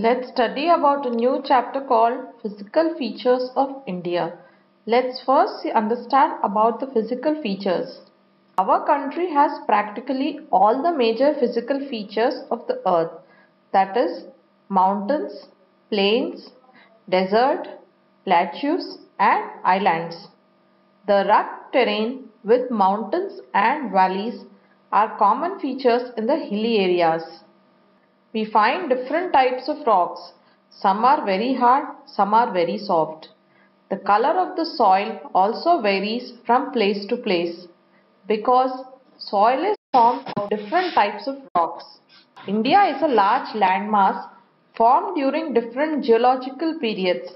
Let's study about a new chapter called Physical Features of India. Let's first understand about the physical features. Our country has practically all the major physical features of the earth, that is mountains, plains, desert, plateaus and islands. The rugged terrain with mountains and valleys are common features in the hilly areas. We find different types of rocks. Some are very hard, some are very soft. The color of the soil also varies from place to place because soil is formed of different types of rocks. India is a large landmass formed during different geological periods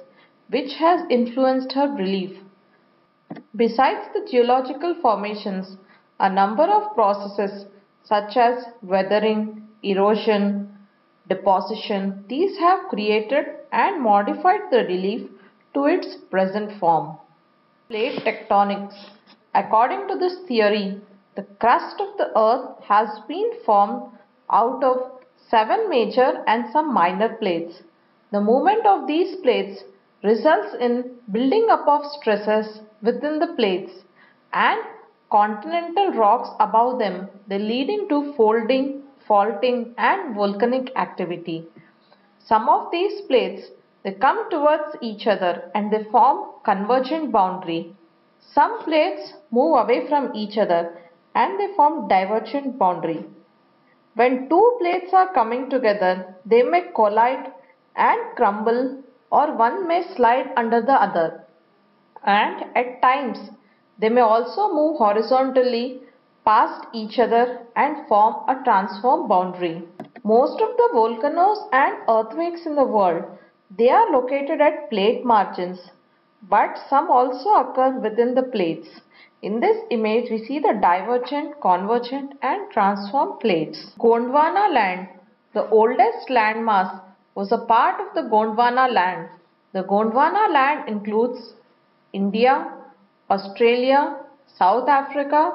which has influenced her relief. Besides the geological formations, a number of processes such as weathering, erosion, deposition, these have created and modified the relief to its present form. Plate tectonics. According to this theory, the crust of the earth has been formed out of 7 major and some minor plates. The movement of these plates results in building up of stresses within the plates and continental rocks above them, leading to folding, faulting and volcanic activity. Some of these plates, they come towards each other and they form convergent boundary. Some plates move away from each other and they form divergent boundary. When two plates are coming together, they may collide and crumble, or one may slide under the other. And at times, they may also move horizontally past each other and form a transform boundary. Most of the volcanoes and earthquakes in the world, they are located at plate margins, but some also occur within the plates. In this image, we see the divergent, convergent and transform plates. Gondwana land, the oldest landmass, was a part of the Gondwana land. The Gondwana land includes India, Australia, South Africa,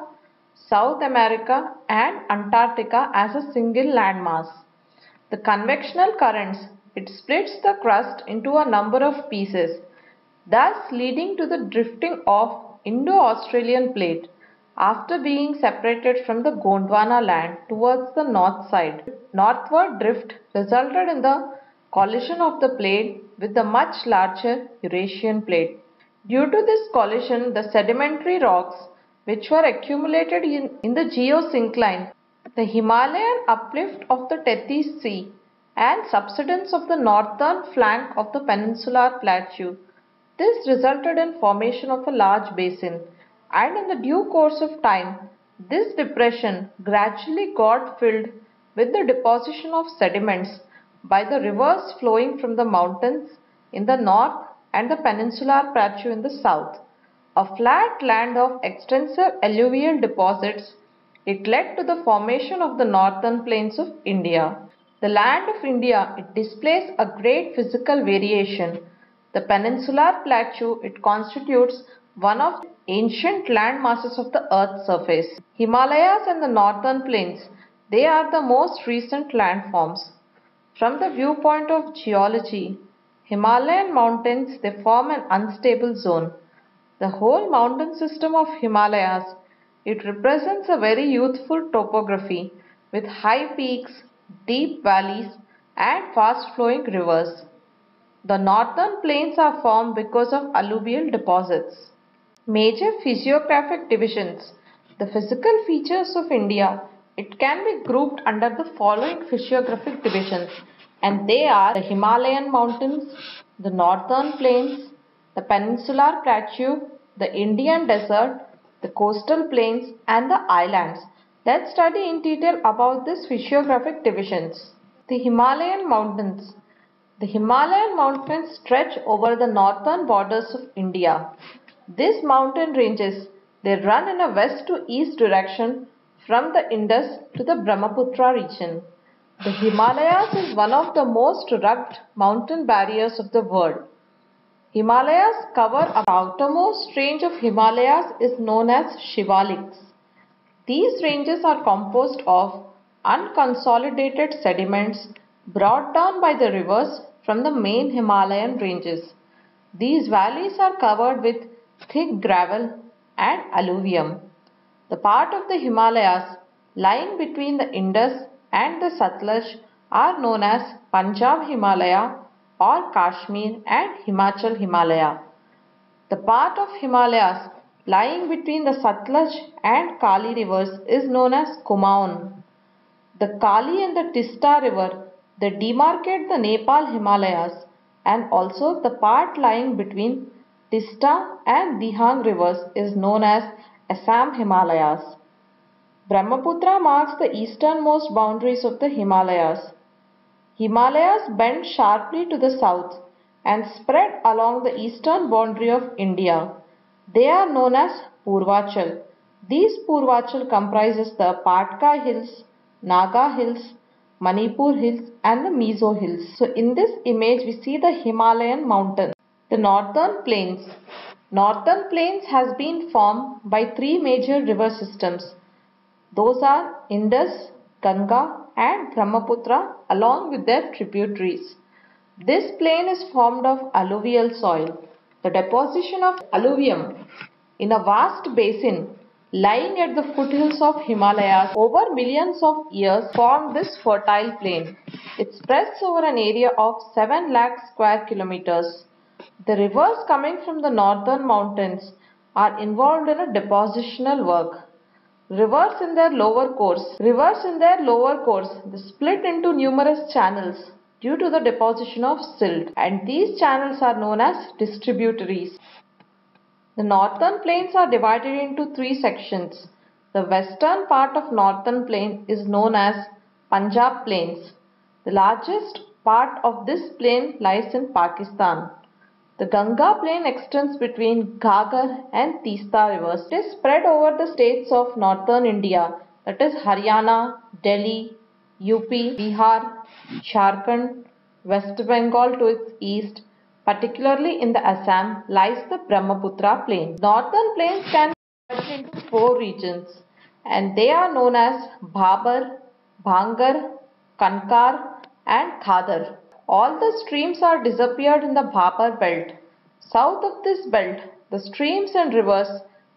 South America and Antarctica as a single landmass. The convectional currents, it splits the crust into a number of pieces, thus leading to the drifting of Indo-Australian plate after being separated from the Gondwana land towards the north side. Northward drift resulted in the collision of the plate with the much larger Eurasian plate. Due to this collision, the sedimentary rocks which were accumulated in the geosyncline, the Himalayan uplift of the Tethys Sea and subsidence of the northern flank of the peninsular plateau. This resulted in formation of a large basin, and in the due course of time, this depression gradually got filled with the deposition of sediments by the rivers flowing from the mountains in the north and the peninsular plateau in the south. A flat land of extensive alluvial deposits, it led to the formation of the northern plains of India. The land of India, it displays a great physical variation. The peninsular plateau, it constitutes one of the ancient land masses of the earth's surface. Himalayas and the northern plains, they are the most recent landforms. From the viewpoint of geology, Himalayan mountains, they form an unstable zone. The whole mountain system of Himalayas, it represents a very youthful topography with high peaks, deep valleys and fast-flowing rivers. The northern plains are formed because of alluvial deposits. Major physiographic divisions. The physical features of India, it can be grouped under the following physiographic divisions, and they are the Himalayan mountains, the northern plains, the peninsular plateau, the Indian desert, the coastal plains and the islands. Let's study in detail about these physiographic divisions. The Himalayan mountains. The Himalayan mountains stretch over the northern borders of India. These mountain ranges, they run in a west to east direction from the Indus to the Brahmaputra region. The Himalayas is one of the most rugged mountain barriers of the world. Himalayas cover the outermost range of Himalayas is known as Shivaliks. These ranges are composed of unconsolidated sediments brought down by the rivers from the main Himalayan ranges. These valleys are covered with thick gravel and alluvium. The part of the Himalayas lying between the Indus and the Satluj are known as Punjab Himalaya or Kashmir and Himachal Himalaya. The part of Himalayas lying between the Satluj and Kali rivers is known as Kumaon. The Kali and the Tista river, they demarcate the Nepal Himalayas and also the part lying between Tista and Dihang rivers is known as Assam Himalayas. Brahmaputra marks the easternmost boundaries of the Himalayas. Himalayas bend sharply to the south and spread along the eastern boundary of India. They are known as Purvachal. These Purvachal comprises the Patkai hills, Naga hills, Manipur hills and the Mizo hills. So in this image we see the Himalayan mountain. The northern plains. Northern plains has been formed by three major river systems. Those are Indus, Ganga and Brahmaputra along with their tributaries. This plain is formed of alluvial soil. The deposition of alluvium in a vast basin lying at the foothills of Himalayas over millions of years formed this fertile plain. It spreads over an area of 7 lakh square kilometers. The rivers coming from the northern mountains are involved in a depositional work. Rivers in their lower course they split into numerous channels due to the deposition of silt, and these channels are known as distributaries. The northern plains are divided into three sections. The western part of northern plain is known as Punjab plains. The largest part of this plain lies in Pakistan. The Ganga plain extends between Khadar and Tista rivers. It is spread over the states of northern India, that is Haryana, Delhi, UP, Bihar, Jharkhand, West Bengal to its east. Particularly in the Assam lies the Brahmaputra plain. Northern plains can be divided into four regions and they are known as Bhabar, Bhangar, Kankar and Khadar. All the streams are disappeared in the Bhabar belt. South of this belt, the streams and rivers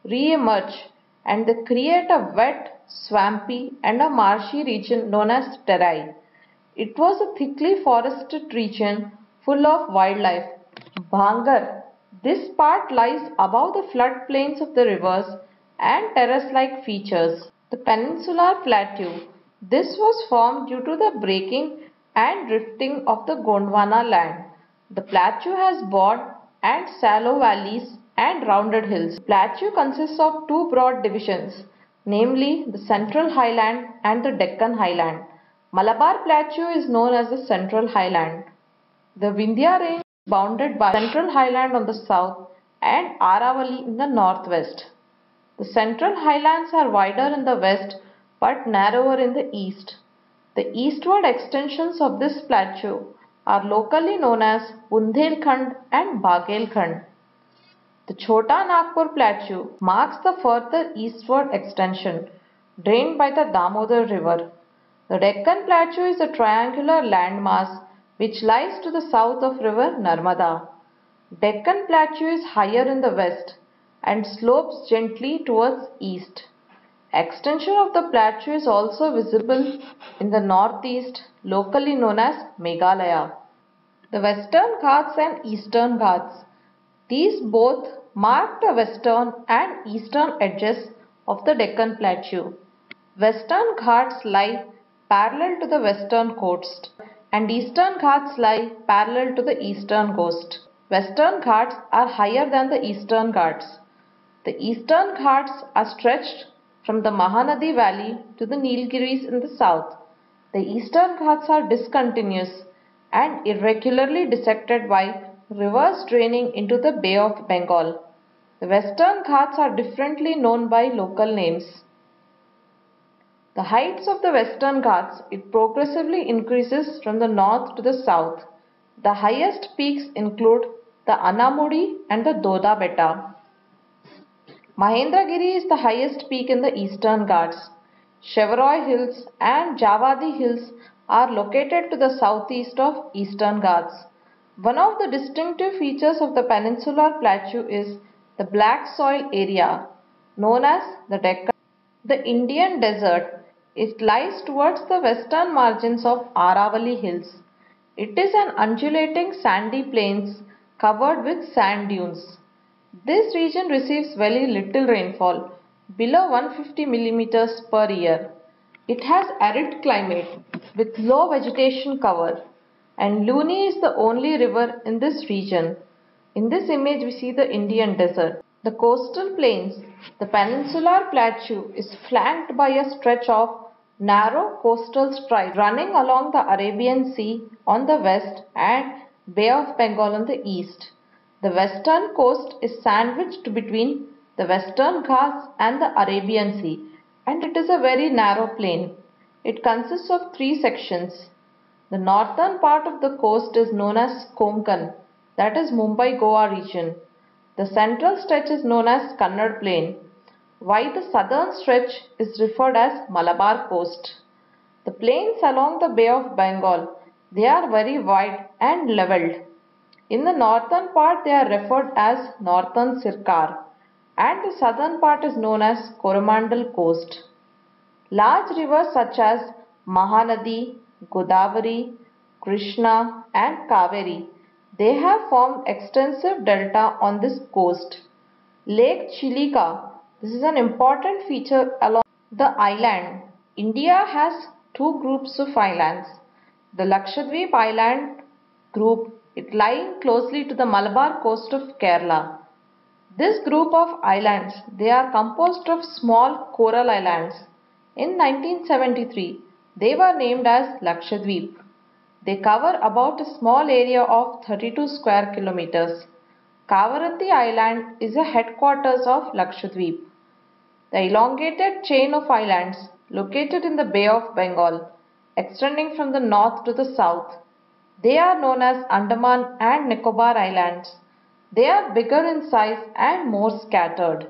re-emerge and they create a wet, swampy and a marshy region known as Terai. It was a thickly forested region full of wildlife. Bhangar. This part lies above the floodplains of the rivers and terrace-like features. The peninsular plateau. This was formed due to the breaking and drifting of the Gondwana land. The plateau has broad and shallow valleys and rounded hills. The plateau consists of two broad divisions, namely the Central Highland and the Deccan Highland. Malabar plateau is known as the Central Highland. The Vindhya range is bounded by Central Highland on the south and Aravalli in the northwest. The Central Highlands are wider in the west but narrower in the east. The eastward extensions of this plateau are locally known as Bundhelkhand and Baghelkhand. The Chhota Nagpur plateau marks the further eastward extension drained by the Damodar river. The Deccan plateau is a triangular landmass which lies to the south of river Narmada. Deccan plateau is higher in the west and slopes gently towards east. Extension of the plateau is also visible in the northeast, locally known as Meghalaya. The Western Ghats and Eastern Ghats. These both mark the western and eastern edges of the Deccan plateau. Western Ghats lie parallel to the western coast and Eastern Ghats lie parallel to the eastern coast. Western Ghats are higher than the Eastern Ghats. The Eastern Ghats are stretched from the Mahanadi valley to the Nilgiris in the south. The eastern Ghats are discontinuous and irregularly dissected by rivers draining into the Bay of Bengal. The western Ghats are differently known by local names. The heights of the western Ghats, it progressively increases from the north to the south. The highest peaks include the Anamudi and the Dodabetta. Mahendragiri is the highest peak in the Eastern Ghats. Chevaroy Hills and Javadi Hills are located to the southeast of Eastern Ghats. One of the distinctive features of the peninsular plateau is the black soil area, known as the Deccan. The Indian Desert, it lies towards the western margins of Aravalli Hills. It is an undulating sandy plains covered with sand dunes. This region receives very little rainfall, below 150 millimeters per year. It has arid climate with low vegetation cover, and Luni is the only river in this region. In this image we see the Indian Desert. The coastal plains, the peninsular plateau is flanked by a stretch of narrow coastal stripe running along the Arabian Sea on the west and Bay of Bengal on the east. The western coast is sandwiched between the Western Ghats and the Arabian Sea, and it is a very narrow plain. It consists of three sections. The northern part of the coast is known as Konkan, that is Mumbai-Goa region. The central stretch is known as Kannad plain, while the southern stretch is referred as Malabar coast. The plains along the Bay of Bengal, they are very wide and levelled. In the northern part they are referred as Northern Sircar, and the southern part is known as Coromandel Coast. Large rivers such as Mahanadi, Godavari, Krishna and Kaveri, they have formed extensive delta on this coast. Lake Chilika, this is an important feature along the island. India has two groups of islands. The Lakshadweep island group, it lying closely to the Malabar coast of Kerala. This group of islands, they are composed of small coral islands. In 1973, they were named as Lakshadweep. They cover about a small area of 32 square kilometers. Kavarati Island is a headquarters of Lakshadweep. The elongated chain of islands located in the Bay of Bengal, extending from the north to the south, they are known as Andaman and Nicobar Islands. They are bigger in size and more scattered.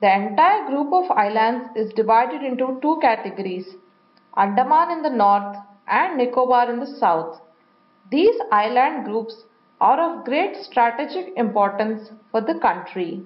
The entire group of islands is divided into two categories, Andaman in the north and Nicobar in the south. These island groups are of great strategic importance for the country.